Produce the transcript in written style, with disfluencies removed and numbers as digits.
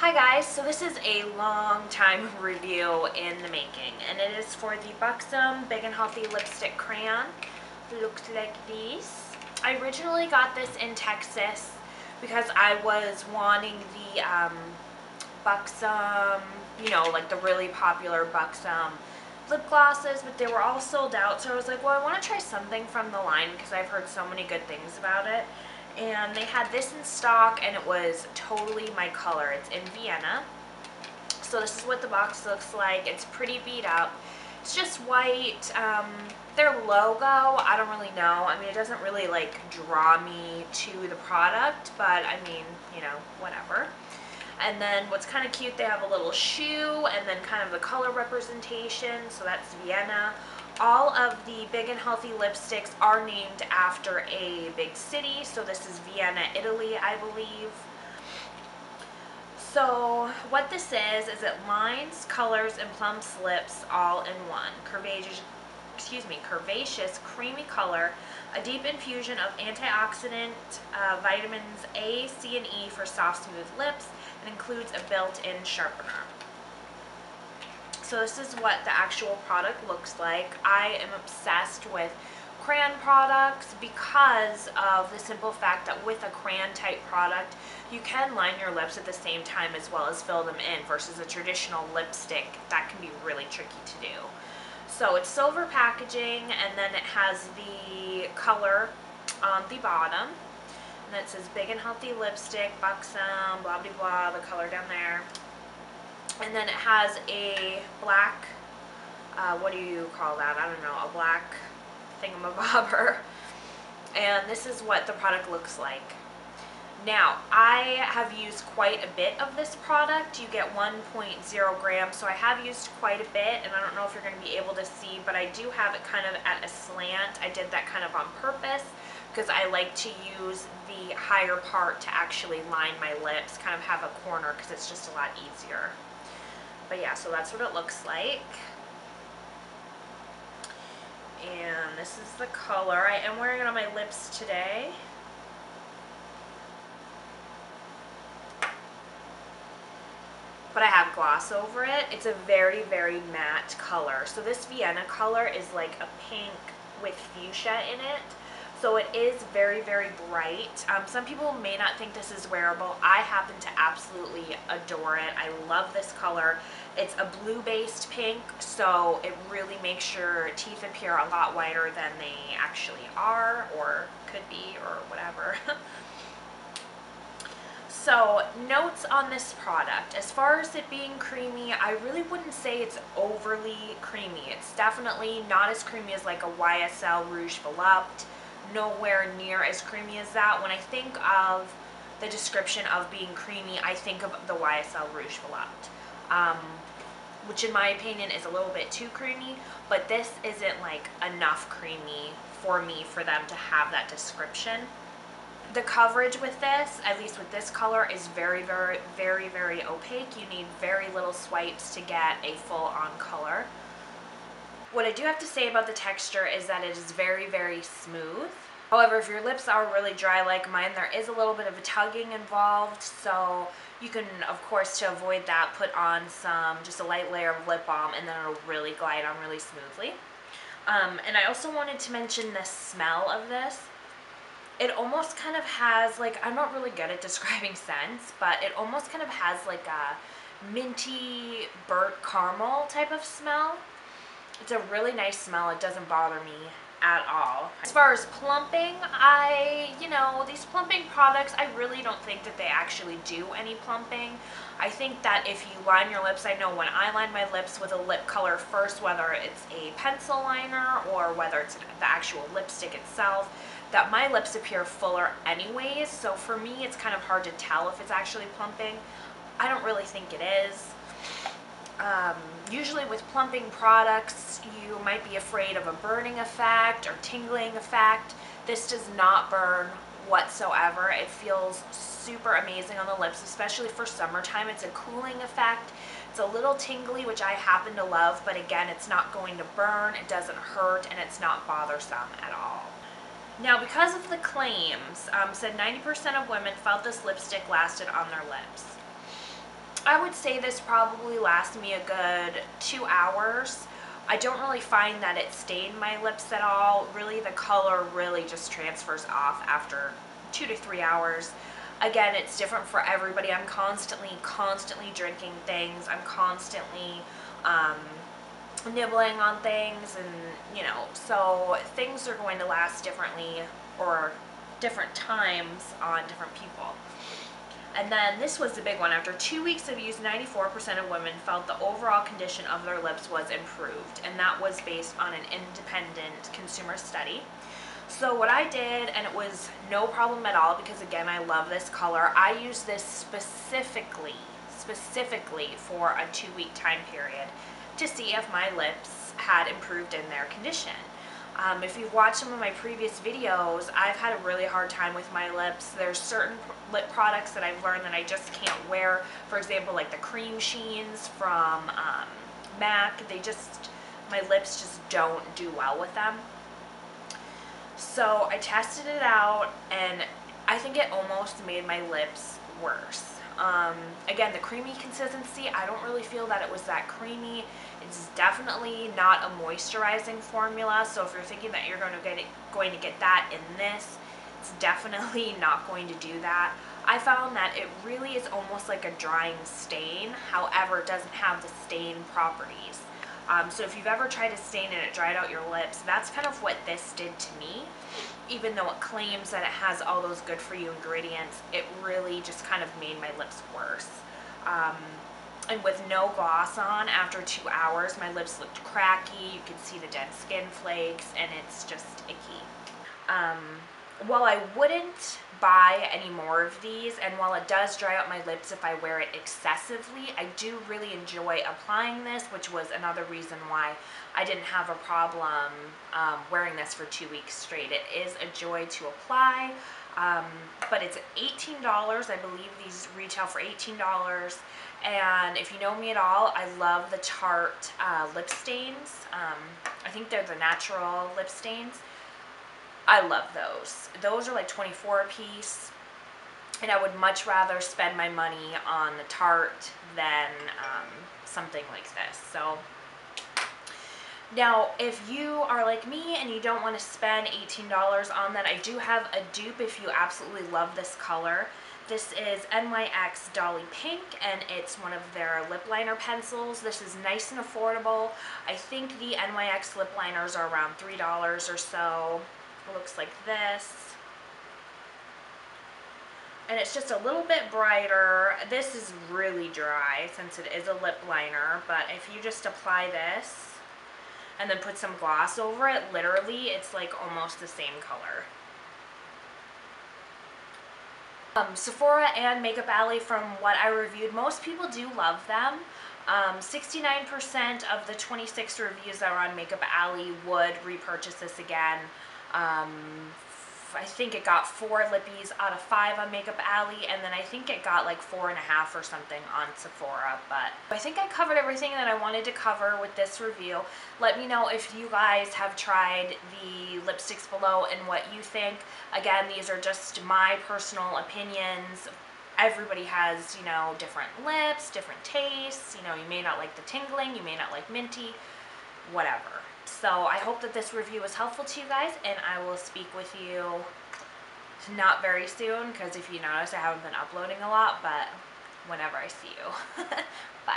Hi guys, so this is a long time review in the making, and it is for the Buxom Big and Healthy Lipstick Crayon. Looks like this. I originally got this in Texas because I was wanting the Buxom, you know, like the really popular Buxom lip glosses, but they were all sold out, so I was like, well, I want to try something from the line because I've heard so many good things about it. And they had this in stock, and it was totally my color. It's in Vienna. So this is what the box looks like. It's pretty beat up. It's just white. Their logo, I don't really know. I mean, it doesn't really, like, draw me to the product, but, I mean, you know, whatever. And then what's kind of cute, they have a little shoe and then kind of the color representation. So that's Vienna. All of the Big and Healthy lipsticks are named after a big city, so this is Vienna, Italy, I believe. So what this is it lines, colors, and plumps lips all in one. Curvaceous, creamy color, a deep infusion of antioxidant vitamins A, C, and E for soft, smooth lips, and includes a built-in sharpener. So this is what the actual product looks like. I am obsessed with crayon products because of the simple fact that with a crayon type product, you can line your lips at the same time as well as fill them in, versus a traditional lipstick that can be really tricky to do. So it's silver packaging, and then it has the color on the bottom. And then it says Big and Healthy Lipstick, Buxom, blah, blah, blah, the color down there. And then it has a black, what do you call that? I don't know, a black thingamabobber. And this is what the product looks like. Now, I have used quite a bit of this product. You get 1.0 grams, so I have used quite a bit, and I don't know if you're going to be able to see, but I do have it kind of at a slant. I did that kind of on purpose because I like to use the higher part to actually line my lips, kind of have a corner because it's just a lot easier. But yeah, so that's what it looks like. And this is the color. I am wearing it on my lips today. But I have gloss over it. It's a very, very matte color. So this Vienna color is like a pink with fuchsia in it. So it is very, very bright. Some people may not think this is wearable. I happen to absolutely adore it. I love this color. It's a blue-based pink, so it really makes your teeth appear a lot whiter than they actually are or could be or whatever. So, notes on this product. As far as it being creamy, I really wouldn't say it's overly creamy. It's definitely not as creamy as like a YSL Rouge Volupt. Nowhere near as creamy as that. When I think of the description of being creamy, I think of the YSL Rouge Volupt, which in my opinion is a little bit too creamy, but this isn't like enough creamy for me for them to have that description. The coverage with this, at least with this color, is very, very, very, very opaque. You need very little swipes to get a full-on color. What I do have to say about the texture is that it is very, very smooth. However, if your lips are really dry like mine, there is a little bit of a tugging involved, so you can, of course, to avoid that, put on some, just a light layer of lip balm, and then it'll really glide on really smoothly. And I also wanted to mention the smell of this. It almost kind of has, like, I'm not really good at describing scents, but it almost kind of has like a minty, burnt caramel type of smell. It's a really nice smell. It doesn't bother me at all. As far as plumping, you know, these plumping products, I really don't think that they actually do any plumping. I think that if you line your lips, I know when I line my lips with a lip color first, whether it's a pencil liner or whether it's the actual lipstick itself, that my lips appear fuller anyways. So for me, it's kind of hard to tell if it's actually plumping. I don't really think it is. Usually with plumping products, you might be afraid of a burning effect or tingling effect. This does not burn whatsoever. It feels super amazing on the lips, especially for summertime. It's a cooling effect. It's a little tingly, which I happen to love, but again, it's not going to burn, it doesn't hurt, and it's not bothersome at all. Now, because of the claims, said 90% of women felt this lipstick lasted on their lips. I would say this probably lasts me a good 2 hours. I don't really find that it stained my lips at all. Really, the color really just transfers off after 2 to 3 hours. Again, it's different for everybody. I'm constantly drinking things. I'm constantly nibbling on things, and, you know, so things are going to last differently or different times on different people. And then this was the big one. After 2 weeks of use, 94% of women felt the overall condition of their lips was improved, and that was based on an independent consumer study. So what I did, and it was no problem at all because, again, I love this color, I used this specifically for a 2-week time period to see if my lips had improved in their condition. If you've watched some of my previous videos, I've had a really hard time with my lips. There's certain lip products that I've learned that I just can't wear. For example, like the cream sheens from MAC, my lips just don't do well with them. So I tested it out, and I think it almost made my lips worse. Again, the creamy consistency, I don't really feel that it was that creamy. It's definitely not a moisturizing formula, so if you're thinking that you're going to get that in this, it's definitely not going to do that. I found that it really is almost like a drying stain, however, it doesn't have the stain properties. So if you've ever tried a stain and it dried out your lips, that's kind of what this did to me. Even though it claims that it has all those good for you ingredients, it really just kind of made my lips worse. And with no gloss on, after 2 hours, my lips looked cracky. You could see the dead skin flakes, and it's just icky. While I wouldn't buy any more of these, and while it does dry out my lips if I wear it excessively, I do really enjoy applying this, which was another reason why I didn't have a problem wearing this for 2 weeks straight. It is a joy to apply, but it's $18. I believe these retail for $18, and if you know me at all, I love the Tarte lip stains. I think they're the natural lip stains. I love those. Those are like $24 a piece, and I would much rather spend my money on the Tarte than something like this. So now, if you are like me and you don't want to spend $18 on that, I do have a dupe if you absolutely love this color. This is NYX Dolly Pink, and it's one of their lip liner pencils. This is nice and affordable. I think the NYX lip liners are around $3 or so. It looks like this, and it's just a little bit brighter. This is really dry since it is a lip liner, but if you just apply this and then put some gloss over it, literally it's like almost the same color. Sephora and Makeup Alley, from what I reviewed, most people do love them. 69% of the 26 reviews that were on Makeup Alley would repurchase this again. I think it got 4 lippies out of 5 on Makeup Alley, and then I think it got like 4.5 or something on Sephora. But I think I covered everything that I wanted to cover with this review. Let me know if you guys have tried the lipsticks below and what you think. Again, these are just my personal opinions. Everybody has, you know, different lips, different tastes. You know, you may not like the tingling, you may not like minty, whatever. So I hope that this review was helpful to you guys, and I will speak with you not very soon, because if you notice, I haven't been uploading a lot, but whenever I see you. Bye.